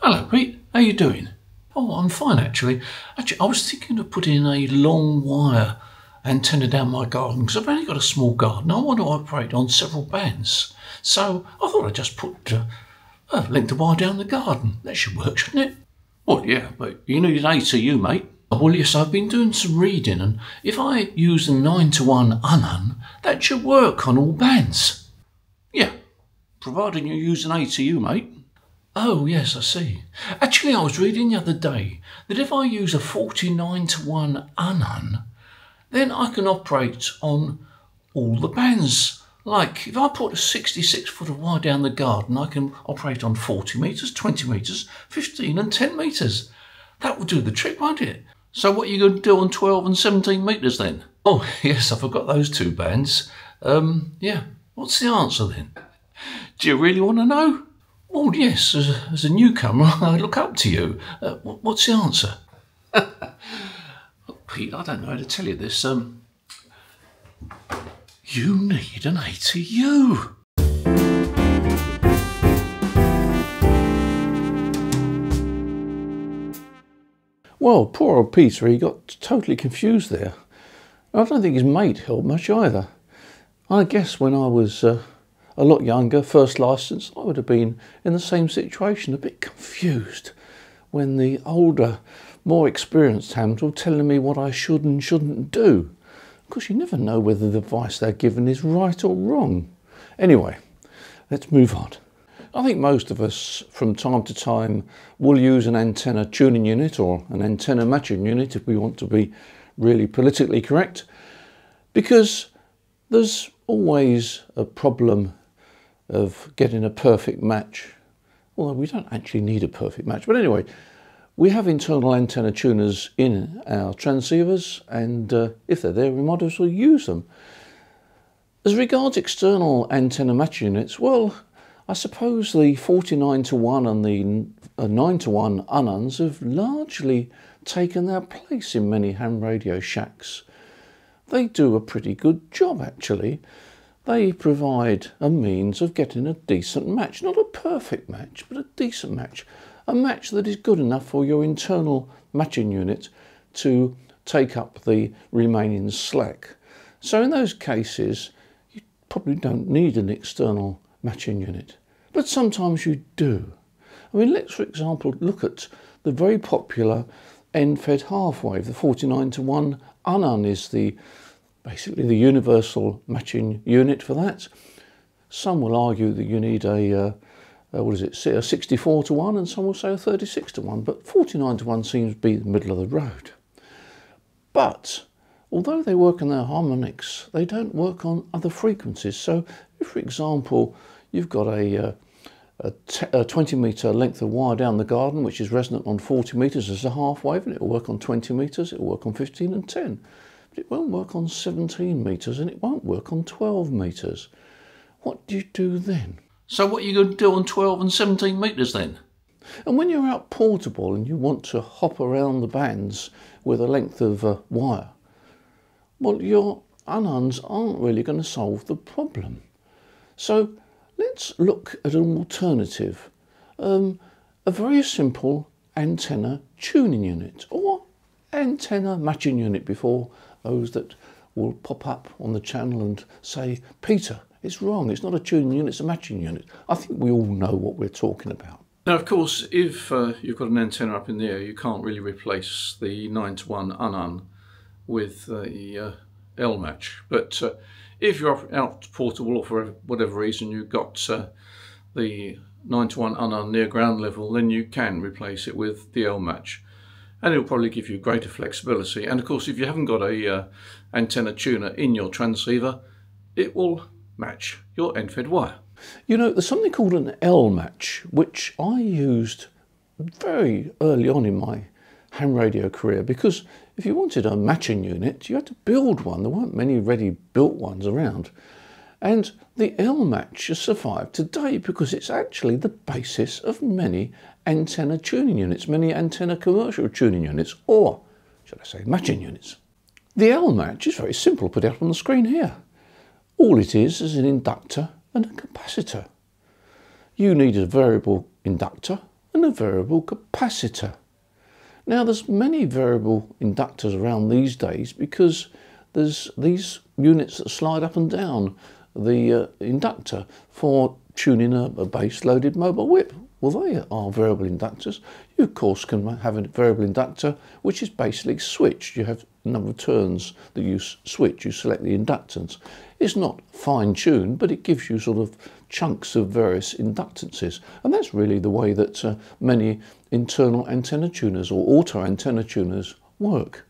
Hello Pete, how you doing? Oh, I'm fine actually. I was thinking of putting in a long wire antenna down my garden because I've only got a small garden. I want to operate on several bands. So I thought I'd just put a length of wire down the garden. That should work, shouldn't it? Well, yeah, but you need an ATU, mate. Well, yes, I've been doing some reading, and if I use a 9-to-1 un-un, that should work on all bands. Yeah, providing you use an ATU, mate. Oh, yes, I see. Actually, I was reading the other day that if I use a 49-to-1 un-un, then I can operate on all the bands. Like, if I put a 66 foot of wire down the garden, I can operate on 40 metres, 20 metres, 15 and 10 metres. That will do the trick, won't it? So what are you going to do on 12 and 17 metres then? Oh, yes, I forgot those two bands. Yeah, what's the answer then? Do you really want to know? Well, yes, as a newcomer, I look up to you. What's the answer? Look, Pete, I don't know how to tell you this. You need an ATU. Well, poor old Peter, he got totally confused there. I don't think his mate helped much either. I guess when I was a lot younger, first licensed, I would have been in the same situation, a bit confused when the older, more experienced hams were telling me what I should and shouldn't do. Of course, you never know whether the advice they're given is right or wrong. Anyway, let's move on. I think most of us from time to time will use an antenna tuning unit or an antenna matching unit if we want to be really politically correct, because there's always a problem of getting a perfect match. Well, we don't actually need a perfect match, but anyway, we have internal antenna tuners in our transceivers, and if they're there, we might as well use them. As regards external antenna match units, well, I suppose the 49-to-1 and the 9-to-1 un-uns have largely taken their place in many ham radio shacks. They do a pretty good job, actually. They provide a means of getting a decent match, not a perfect match, but a decent match. A match that is good enough for your internal matching unit to take up the remaining slack. So in those cases, you probably don't need an external matching unit, but sometimes you do. I mean, let's for example look at the very popular NFED half wave. The 49-to-1 un-un is basically the universal matching unit for that. Some will argue that you need a 64-to-1, and some will say a 36-to-1, but 49-to-1 seems to be the middle of the road. But although they work on their harmonics, they don't work on other frequencies. So if, for example, you've got a 20 metre length of wire down the garden, which is resonant on 40 metres as a half wave, and it will work on 20 metres, it will work on 15 and 10, but it won't work on 17 metres, and it won't work on 12 metres. What do you do then? So what are you going to do on 12 and 17 metres then? And when you're out portable and you want to hop around the bands with a length of wire, well, your un-uns aren't really going to solve the problem. So let's look at an alternative, a very simple antenna tuning unit or antenna matching unit, before those that will pop up on the channel and say, Peter, it's wrong, it's not a tuning unit, it's a matching unit. I think we all know what we're talking about. Now, of course, if you've got an antenna up in the air, you can't really replace the 9-to-1 un-un with the L-Match. But if you're out portable or for whatever reason you've got the 9-to-1 un-un near ground level, then you can replace it with the L-Match. And it'll probably give you greater flexibility. And of course, if you haven't got a antenna tuner in your transceiver, it will match your NFED wire. You know, there's something called an L-Match, which I used very early on in my ham radio career, because if you wanted a matching unit, you had to build one. There weren't many ready-built ones around. And the L-Match has survived today because it's actually the basis of many antenna tuning units, many antenna commercial tuning units, or should I say matching units. The L-Match is very simple, put out on the screen here. All it is an inductor and a capacitor. You need a variable inductor and and a variable capacitor. Now there's many variable inductors around these days because there's these units that slide up and down the inductor for tuning a base loaded mobile whip. Well, they are variable inductors. You of course can have a variable inductor which is basically switched. You have a number of turns that you switch, you select the inductance. It's not fine-tuned, but it gives you sort of chunks of various inductances, and that's really the way that many internal antenna tuners or auto antenna tuners work.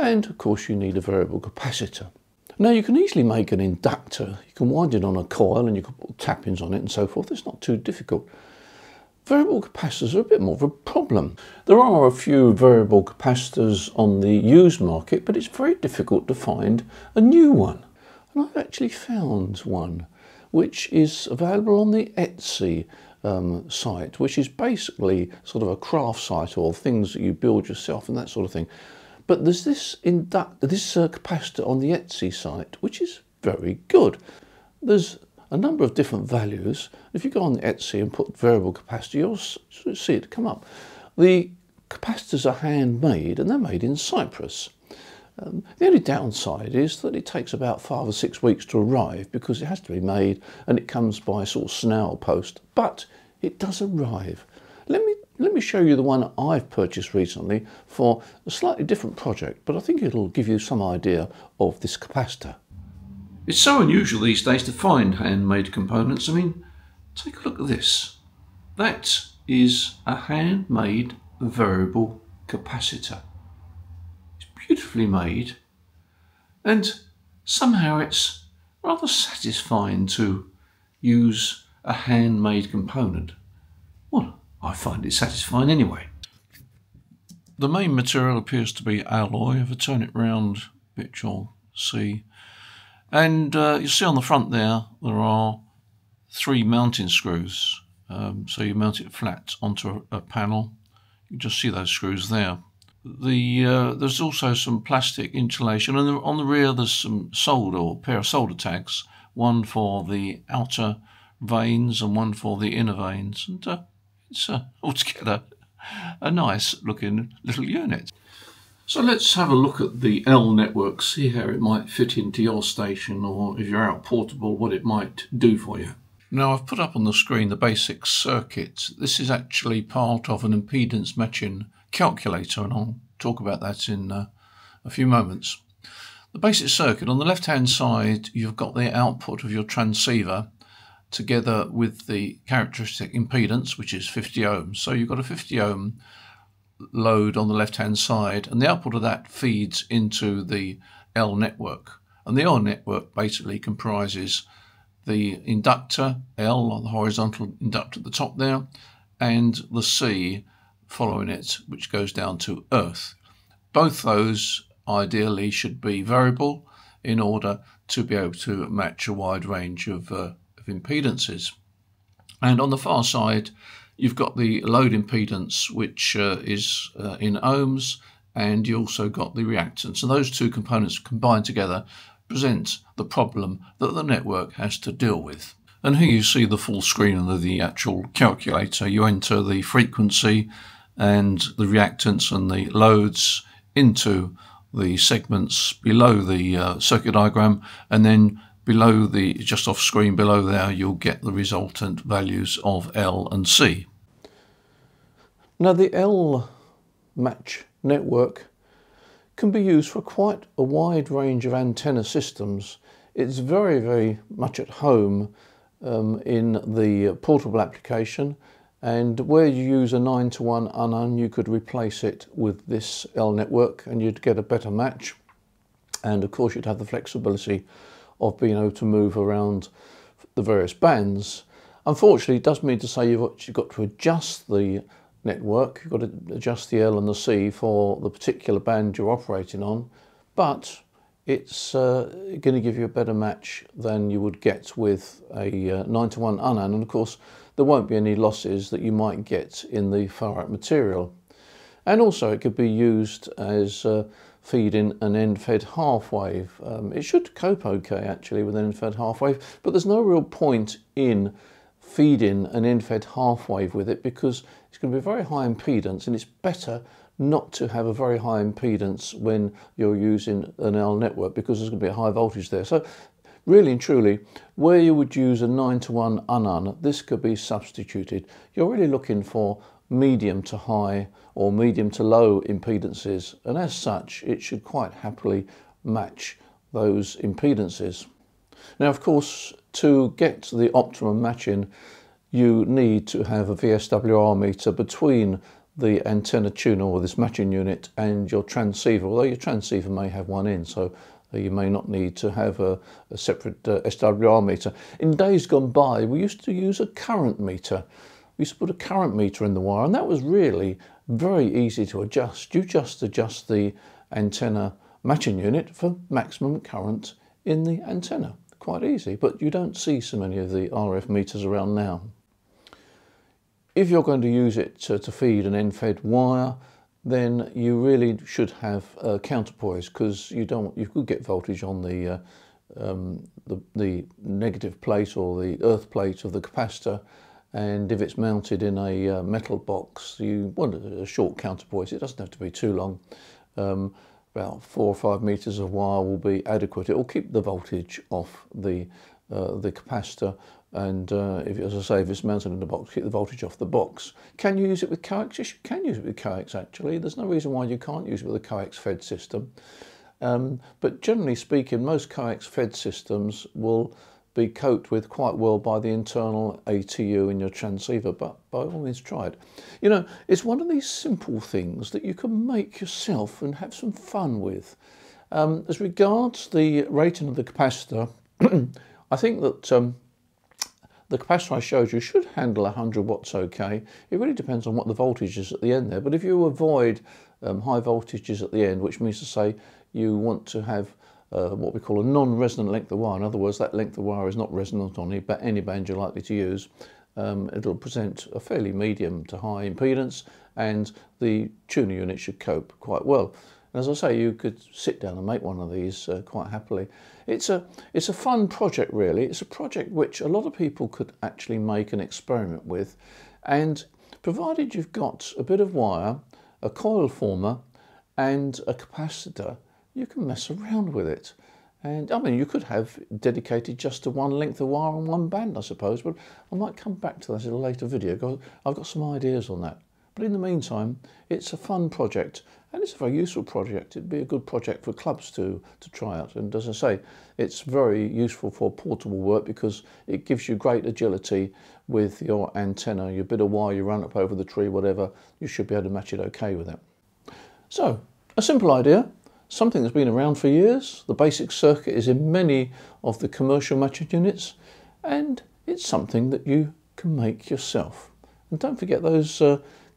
And of course you need a variable capacitor. Now you can easily make an inductor. You can wind it on a coil and you can put tappings on it and so forth. It's not too difficult. Variable capacitors are a bit more of a problem. There are a few variable capacitors on the used market, but it's very difficult to find a new one. And I've actually found one which is available on the Etsy site, which is basically sort of a craft site or things that you build yourself and that sort of thing. But there's this capacitor on the Etsy site which is very good. There's a number of different values. If you go on Etsy and put variable capacitor, you'll see it come up. The capacitors are handmade and they're made in Cyprus. The only downside is that it takes about 5 or 6 weeks to arrive because it has to be made, and it comes by sort of snail post, but it does arrive. Let me show you the one I've purchased recently for a slightly different project, but I think it'll give you some idea of this capacitor. It's so unusual these days to find handmade components. I mean, take a look at this. That is a handmade variable capacitor. It's beautifully made, and somehow it's rather satisfying to use a handmade component. Well, I find it satisfying anyway. The main material appears to be alloy. If I turn it round a bit, you'll see. And you see on the front there are 3 mounting screws. So you mount it flat onto a panel. You just see those screws there. There's also some plastic insulation, and on the rear there's some solder, or a pair of solder tags, one for the outer veins and one for the inner veins. And it's altogether a nice looking little unit. So let's have a look at the L network, see how it might fit into your station, or if you're out portable, what it might do for you. Now I've put up on the screen the basic circuit. This is actually part of an impedance matching calculator, and I'll talk about that in a few moments. The basic circuit, on the left hand side you've got the output of your transceiver together with the characteristic impedance, which is 50 ohms. So you've got a 50 ohm load on the left hand side, and the output of that feeds into the L network. And the L network basically comprises the inductor L, or the horizontal inductor at the top there, and the C following it, which goes down to earth. Both those ideally should be variable in order to be able to match a wide range of impedances. And on the far side you've got the load impedance, which is in ohms, and you also got the reactance. And those two components combined together present the problem that the network has to deal with. And here you see the full screen of the actual calculator. You enter the frequency and the reactance and the loads into the segments below the circuit diagram, and then below the, just off screen below there, you'll get the resultant values of L and C. Now the L-Match network can be used for quite a wide range of antenna systems. It's very, very much at home in the portable application, and where you use a 9-to-1 un-un, you could replace it with this L network and you'd get a better match, and of course you'd have the flexibility of being able to move around the various bands. Unfortunately, it does mean to say you've actually got to adjust the network. You've got to adjust the L and the C for the particular band you're operating on, but it's going to give you a better match than you would get with a 9-to-1 un-un, and of course there won't be any losses that you might get in the far-out material. And also it could be used as feeding an NFED half wave. It should cope okay actually with an NFED half wave, but there's no real point in feed in an NFED half wave with it because it's going to be very high impedance, and it's better not to have a very high impedance when you're using an L network because there's going to be a high voltage there. So really and truly, where you would use a 9-to-1 un-un, this could be substituted. You're really looking for medium to high or medium to low impedances, and as such it should quite happily match those impedances. Now of course, to get the optimum matching, you need to have a VSWR meter between the antenna tuner, or this matching unit, and your transceiver, although your transceiver may have one in, so you may not need to have a separate SWR meter. In days gone by, we used to use a current meter. We used to put a current meter in the wire, and that was really very easy to adjust. You just adjust the antenna matching unit for maximum current in the antenna. Quite easy, but you don't see so many of the RF meters around now. If you're going to use it to feed an NFED wire, then you really should have counterpoise, because you could get voltage on the negative plate or the earth plate of the capacitor, and if it's mounted in a metal box, you want a short counterpoise. It doesn't have to be too long. About 4 or 5 meters of wire will be adequate. It will keep the voltage off the capacitor, and as I say, if it's mounted in the box, keep the voltage off the box. Can you use it with coax? Yes, you can use it with coax actually. There's no reason why you can't use it with a coax fed system. But generally speaking, most coax fed systems will be coped with quite well by the internal ATU in your transceiver, but by all means try it. You know, it's one of these simple things that you can make yourself and have some fun with. As regards the rating of the capacitor, I think that the capacitor I showed you should handle 100 watts okay. It really depends on what the voltage is at the end there, but if you avoid high voltages at the end, which means to say you want to have what we call a non-resonant length of wire. In other words, that length of wire is not resonant on any band you're likely to use. It'll present a fairly medium to high impedance, and the tuner unit should cope quite well. And as I say, you could sit down and make one of these quite happily. It's a fun project really. It's a project which a lot of people could actually make an experiment with, and provided you've got a bit of wire, a coil former and a capacitor, you can mess around with it. And I mean, you could have dedicated just to one length of wire on one band, I suppose, but I might come back to that in a later video because I've got some ideas on that. But in the meantime, it's a fun project, and it's a very useful project. It'd be a good project for clubs to try out, and as I say, it's very useful for portable work because it gives you great agility with your antenna. Your bit of wire you run up over the tree, whatever, you should be able to match it okay with it. So, a simple idea. Something that's been around for years. The basic circuit is in many of the commercial matching units, and it's something that you can make yourself. And don't forget those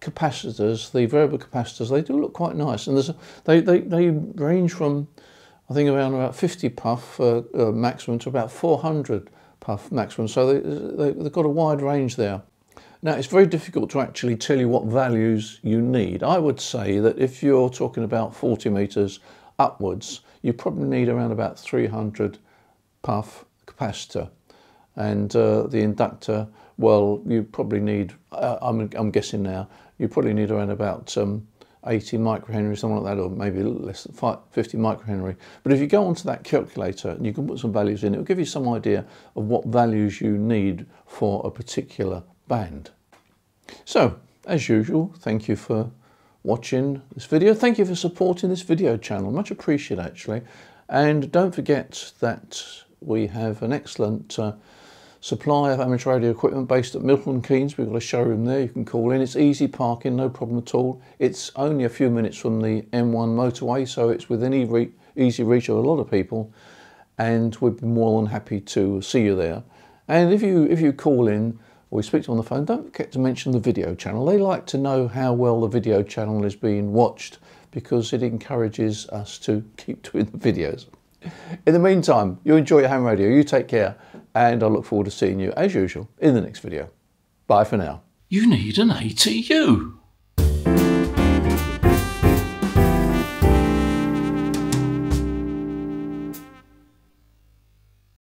capacitors, the variable capacitors, they do look quite nice, and they range from, I think, around about 50 puff maximum to about 400 puff maximum, so they've got a wide range there. Now, it's very difficult to actually tell you what values you need. I would say that if you're talking about 40 meters upwards, you probably need around about 300 puff capacitor, and the inductor, well, you probably need, I'm guessing now, you probably need around about 80 microhenry, something like that, or maybe less than 50 microhenry. But if you go onto that calculator and you can put some values in, it'll give you some idea of what values you need for a particular band. So, as usual, thank you for watching this video. Thank you for supporting this video channel. Much appreciated, actually. And don't forget that we have an excellent supply of amateur radio equipment based at Milton Keynes. We've got a showroom there. You can call in. It's easy parking, no problem at all. It's only a few minutes from the M1 motorway, so it's within easy reach of a lot of people. And we'd be more than happy to see you there. And if you call in, we speak to them on the phone, don't forget to mention the video channel. They like to know how well the video channel is being watched because it encourages us to keep doing the videos. In the meantime, you enjoy your ham radio, you take care, and I look forward to seeing you, as usual, in the next video. Bye for now. You need an ATU.